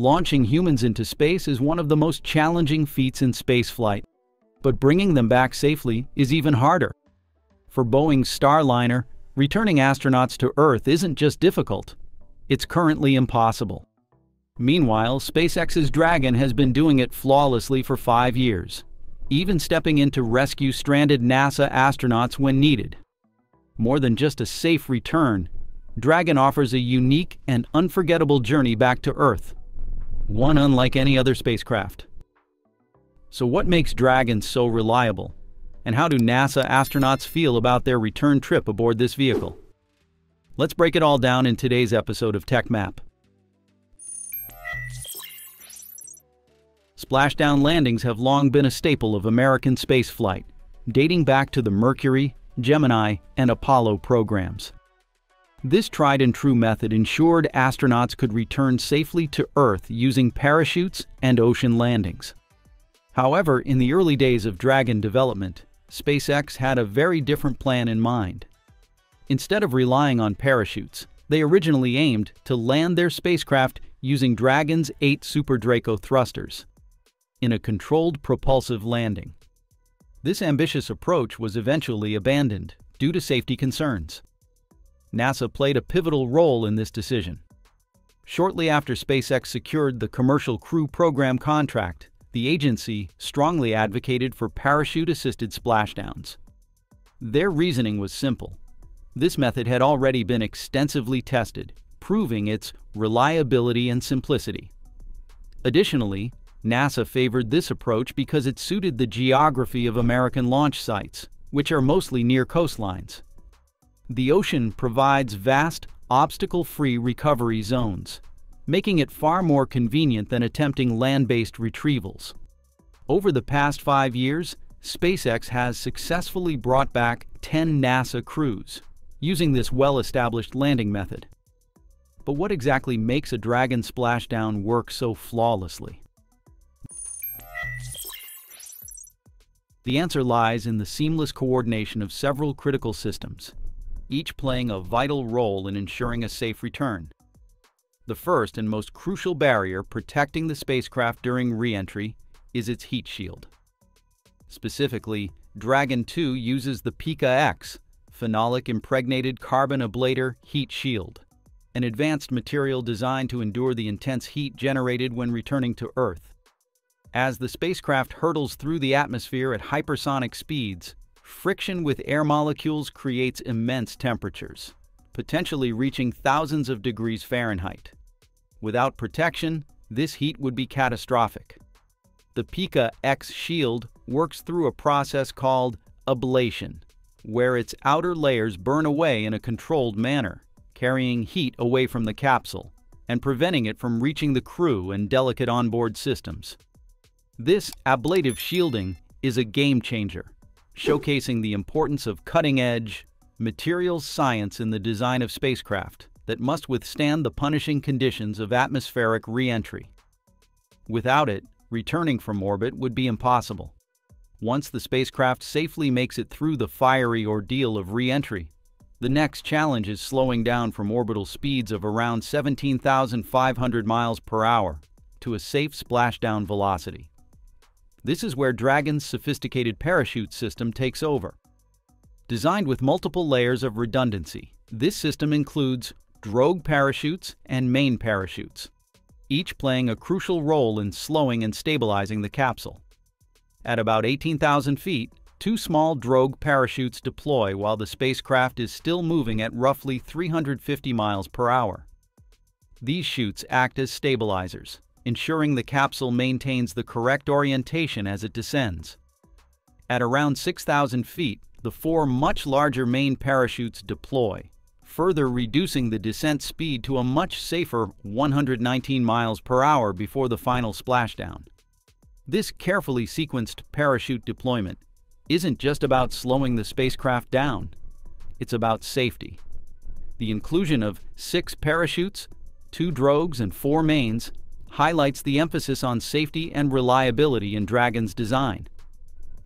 Launching humans into space is one of the most challenging feats in spaceflight, but bringing them back safely is even harder. For Boeing's Starliner, returning astronauts to Earth isn't just difficult, it's currently impossible. Meanwhile, SpaceX's Dragon has been doing it flawlessly for 5 years, even stepping in to rescue stranded NASA astronauts when needed. More than just a safe return, Dragon offers a unique and unforgettable journey back to Earth, one unlike any other spacecraft. So what makes Dragon so reliable? And how do NASA astronauts feel about their return trip aboard this vehicle? Let's break it all down in today's episode of Tech Map. Splashdown landings have long been a staple of American spaceflight, dating back to the Mercury, Gemini, and Apollo programs. This tried-and-true method ensured astronauts could return safely to Earth using parachutes and ocean landings. However, in the early days of Dragon development, SpaceX had a very different plan in mind. Instead of relying on parachutes, they originally aimed to land their spacecraft using Dragon's 8 SuperDraco thrusters in a controlled propulsive landing. This ambitious approach was eventually abandoned due to safety concerns. NASA played a pivotal role in this decision. Shortly after SpaceX secured the Commercial Crew Program contract, the agency strongly advocated for parachute-assisted splashdowns. Their reasoning was simple. This method had already been extensively tested, proving its reliability and simplicity. Additionally, NASA favored this approach because it suited the geography of American launch sites, which are mostly near coastlines. The ocean provides vast, obstacle-free recovery zones, making it far more convenient than attempting land-based retrievals. Over the past 5 years, SpaceX has successfully brought back 10 NASA crews using this well-established landing method. But what exactly makes a Dragon splashdown work so flawlessly? The answer lies in the seamless coordination of several critical systems, each playing a vital role in ensuring a safe return. The first and most crucial barrier protecting the spacecraft during re-entry is its heat shield. Specifically, Dragon 2 uses the PICA-X, phenolic impregnated carbon ablator heat shield, an advanced material designed to endure the intense heat generated when returning to Earth. As the spacecraft hurtles through the atmosphere at hypersonic speeds, friction with air molecules creates immense temperatures, potentially reaching thousands of degrees Fahrenheit. Without protection, this heat would be catastrophic. The PICA-X shield works through a process called ablation, where its outer layers burn away in a controlled manner, carrying heat away from the capsule and preventing it from reaching the crew and delicate onboard systems. This ablative shielding is a game-changer, showcasing the importance of cutting-edge materials science in the design of spacecraft that must withstand the punishing conditions of atmospheric re-entry. Without it, returning from orbit would be impossible. Once the spacecraft safely makes it through the fiery ordeal of re-entry, the next challenge is slowing down from orbital speeds of around 17,500 miles per hour to a safe splashdown velocity. This is where Dragon's sophisticated parachute system takes over. Designed with multiple layers of redundancy, this system includes drogue parachutes and main parachutes, each playing a crucial role in slowing and stabilizing the capsule. At about 18,000 feet, 2 small drogue parachutes deploy while the spacecraft is still moving at roughly 350 miles per hour. These chutes act as stabilizers, ensuring the capsule maintains the correct orientation as it descends. At around 6,000 feet, the 4 much larger main parachutes deploy, further reducing the descent speed to a much safer 119 miles per hour before the final splashdown. This carefully sequenced parachute deployment isn't just about slowing the spacecraft down, it's about safety. The inclusion of 6 parachutes, 2 drogues and 4 mains highlights the emphasis on safety and reliability in Dragon's design.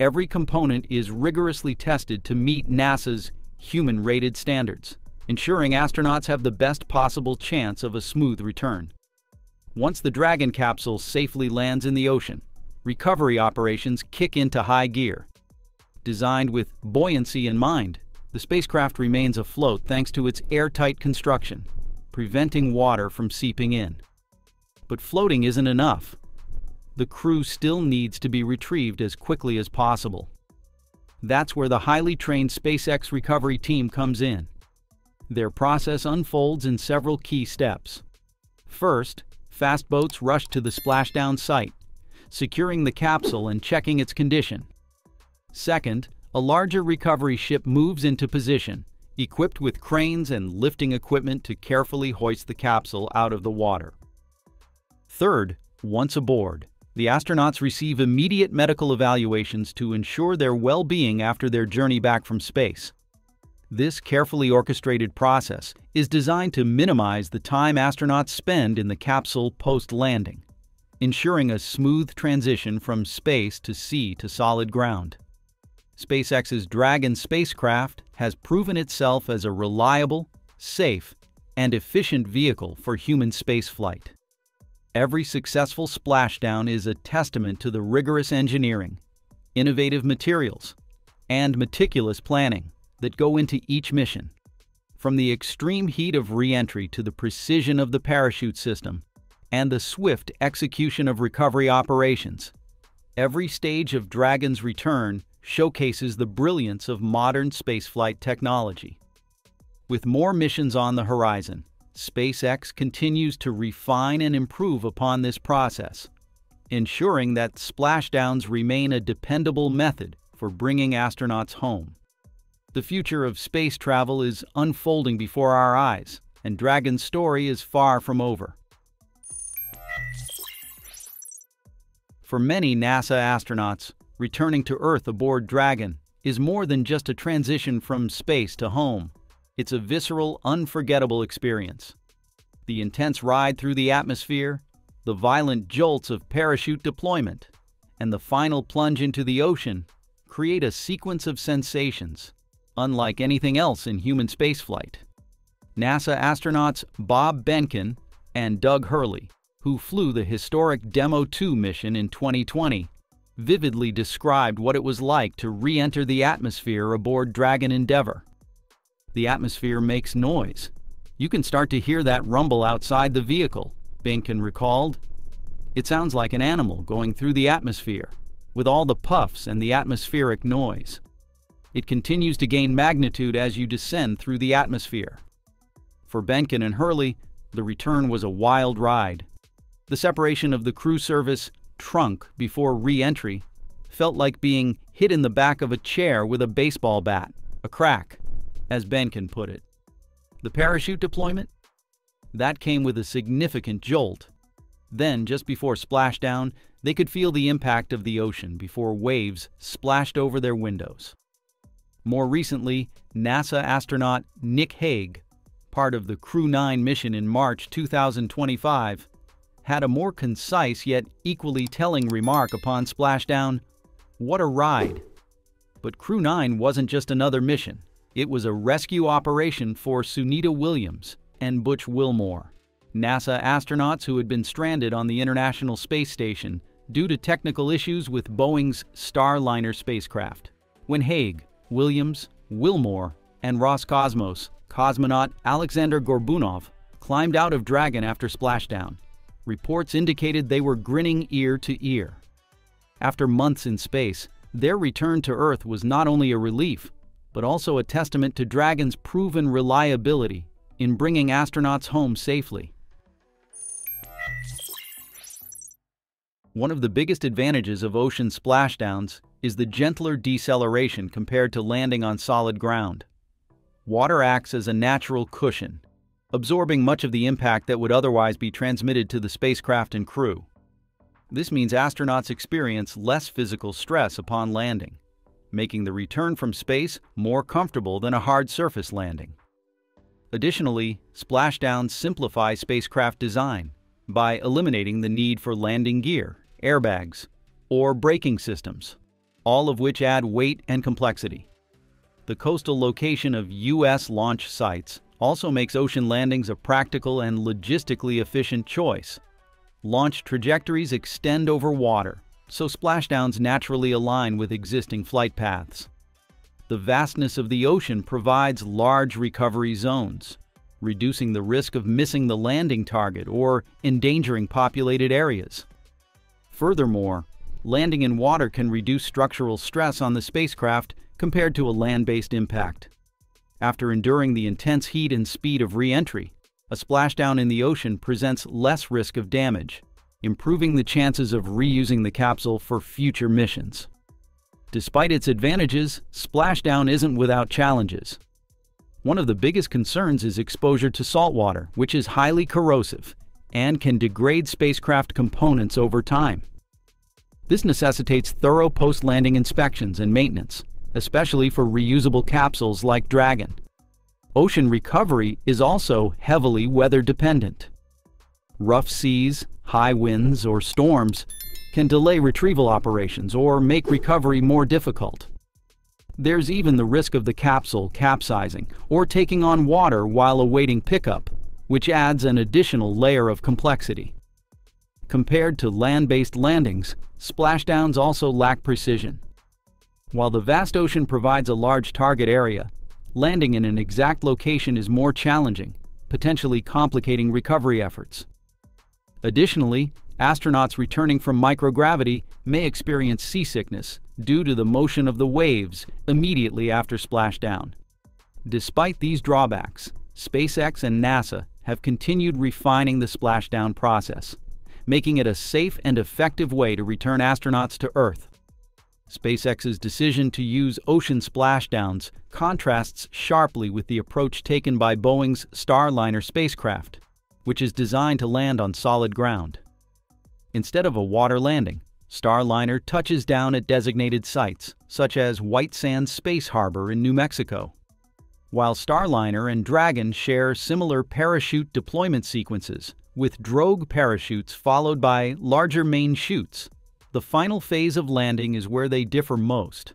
Every component is rigorously tested to meet NASA's human-rated standards, ensuring astronauts have the best possible chance of a smooth return. Once the Dragon capsule safely lands in the ocean, recovery operations kick into high gear. Designed with buoyancy in mind, the spacecraft remains afloat thanks to its airtight construction, preventing water from seeping in. But floating isn't enough. The crew still needs to be retrieved as quickly as possible. That's where the highly trained SpaceX recovery team comes in. Their process unfolds in several key steps. First, fast boats rush to the splashdown site, securing the capsule and checking its condition. Second, a larger recovery ship moves into position, equipped with cranes and lifting equipment to carefully hoist the capsule out of the water. Third, once aboard, the astronauts receive immediate medical evaluations to ensure their well-being after their journey back from space. This carefully orchestrated process is designed to minimize the time astronauts spend in the capsule post-landing, ensuring a smooth transition from space to sea to solid ground. SpaceX's Dragon spacecraft has proven itself as a reliable, safe, and efficient vehicle for human spaceflight. Every successful splashdown is a testament to the rigorous engineering, innovative materials, and meticulous planning that go into each mission. From the extreme heat of re-entry to the precision of the parachute system and the swift execution of recovery operations, every stage of Dragon's return showcases the brilliance of modern spaceflight technology. With more missions on the horizon, SpaceX continues to refine and improve upon this process, ensuring that splashdowns remain a dependable method for bringing astronauts home. The future of space travel is unfolding before our eyes, and Dragon's story is far from over. For many NASA astronauts, returning to Earth aboard Dragon is more than just a transition from space to home. It's a visceral, unforgettable experience. The intense ride through the atmosphere, the violent jolts of parachute deployment, and the final plunge into the ocean create a sequence of sensations unlike anything else in human spaceflight. NASA astronauts Bob Behnken and Doug Hurley, who flew the historic Demo-2 mission in 2020, vividly described what it was like to re-enter the atmosphere aboard Dragon Endeavour. The atmosphere makes noise. You can start to hear that rumble outside the vehicle, Behnken recalled. It sounds like an animal going through the atmosphere, with all the puffs and the atmospheric noise. It continues to gain magnitude as you descend through the atmosphere. For Behnken and Hurley, the return was a wild ride. The separation of the crew service trunk before re-entry felt like being hit in the back of a chair with a baseball bat, a crack, as Behnken put it. The parachute deployment? That came with a significant jolt. Then, just before splashdown, they could feel the impact of the ocean before waves splashed over their windows. More recently, NASA astronaut Nick Hague, part of the Crew 9 mission in March 2025, had a more concise yet equally telling remark upon splashdown: "What a ride." But Crew 9 wasn't just another mission. It was a rescue operation for Sunita Williams and Butch Wilmore, NASA astronauts who had been stranded on the International Space Station due to technical issues with Boeing's Starliner spacecraft. When Hague, Williams, Wilmore, and Roscosmos cosmonaut Alexander Gorbunov climbed out of Dragon after splashdown, reports indicated they were grinning ear to ear. After months in space, their return to Earth was not only a relief, but also a testament to Dragon's proven reliability in bringing astronauts home safely. One of the biggest advantages of ocean splashdowns is the gentler deceleration compared to landing on solid ground. Water acts as a natural cushion, absorbing much of the impact that would otherwise be transmitted to the spacecraft and crew. This means astronauts experience less physical stress upon landing, making the return from space more comfortable than a hard surface landing. Additionally, splashdowns simplify spacecraft design by eliminating the need for landing gear, airbags, or braking systems, all of which add weight and complexity. The coastal location of U.S. launch sites also makes ocean landings a practical and logistically efficient choice, Launch trajectories extend over water, so splashdowns naturally align with existing flight paths. The vastness of the ocean provides large recovery zones, reducing the risk of missing the landing target or endangering populated areas. Furthermore, landing in water can reduce structural stress on the spacecraft compared to a land-based impact. After enduring the intense heat and speed of re-entry, a splashdown in the ocean presents less risk of damage, improving the chances of reusing the capsule for future missions. Despite its advantages, splashdown isn't without challenges. One of the biggest concerns is exposure to saltwater, which is highly corrosive and can degrade spacecraft components over time. This necessitates thorough post-landing inspections and maintenance, especially for reusable capsules like Dragon. Ocean recovery is also heavily weather-dependent. Rough seas, high winds, or storms can delay retrieval operations or make recovery more difficult. There's even the risk of the capsule capsizing or taking on water while awaiting pickup, which adds an additional layer of complexity. Compared to land-based landings, splashdowns also lack precision. While the vast ocean provides a large target area, landing in an exact location is more challenging, potentially complicating recovery efforts. Additionally, astronauts returning from microgravity may experience seasickness due to the motion of the waves immediately after splashdown. Despite these drawbacks, SpaceX and NASA have continued refining the splashdown process, making it a safe and effective way to return astronauts to Earth. SpaceX's decision to use ocean splashdowns contrasts sharply with the approach taken by Boeing's Starliner spacecraft, which is designed to land on solid ground. Instead of a water landing, Starliner touches down at designated sites, such as White Sands Space Harbor in New Mexico. While Starliner and Dragon share similar parachute deployment sequences, with drogue parachutes followed by larger main chutes, the final phase of landing is where they differ most.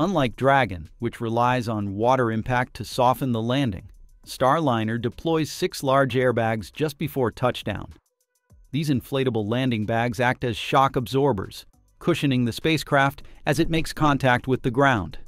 Unlike Dragon, which relies on water impact to soften the landing, Starliner deploys 6 large airbags just before touchdown. These inflatable landing bags act as shock absorbers, cushioning the spacecraft as it makes contact with the ground.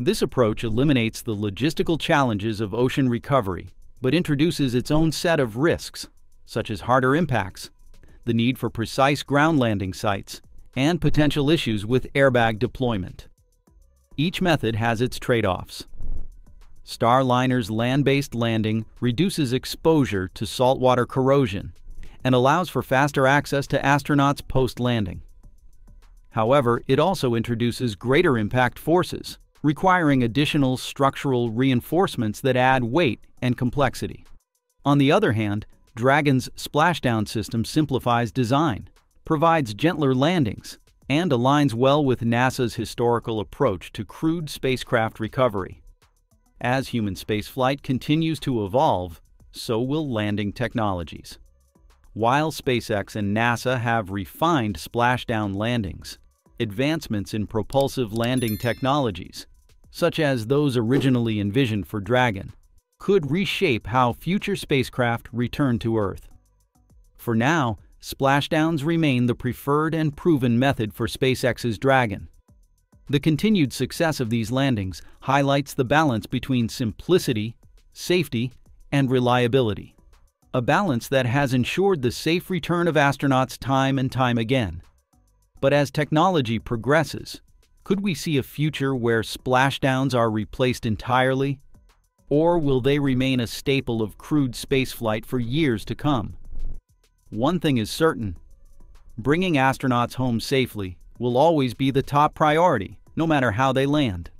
This approach eliminates the logistical challenges of ocean recovery, but introduces its own set of risks, such as harder impacts, the need for precise ground landing sites, and potential issues with airbag deployment. Each method has its trade-offs. Starliner's land-based landing reduces exposure to saltwater corrosion and allows for faster access to astronauts post-landing. However, it also introduces greater impact forces, requiring additional structural reinforcements that add weight and complexity. On the other hand, Dragon's splashdown system simplifies design, provides gentler landings, and aligns well with NASA's historical approach to crewed spacecraft recovery. As human spaceflight continues to evolve, so will landing technologies. While SpaceX and NASA have refined splashdown landings, advancements in propulsive landing technologies, such as those originally envisioned for Dragon, could reshape how future spacecraft return to Earth. For now, splashdowns remain the preferred and proven method for SpaceX's Dragon. The continued success of these landings highlights the balance between simplicity, safety, and reliability, a balance that has ensured the safe return of astronauts time and time again. But as technology progresses, could we see a future where splashdowns are replaced entirely? Or will they remain a staple of crewed spaceflight for years to come? One thing is certain: bringing astronauts home safely will always be the top priority, no matter how they land.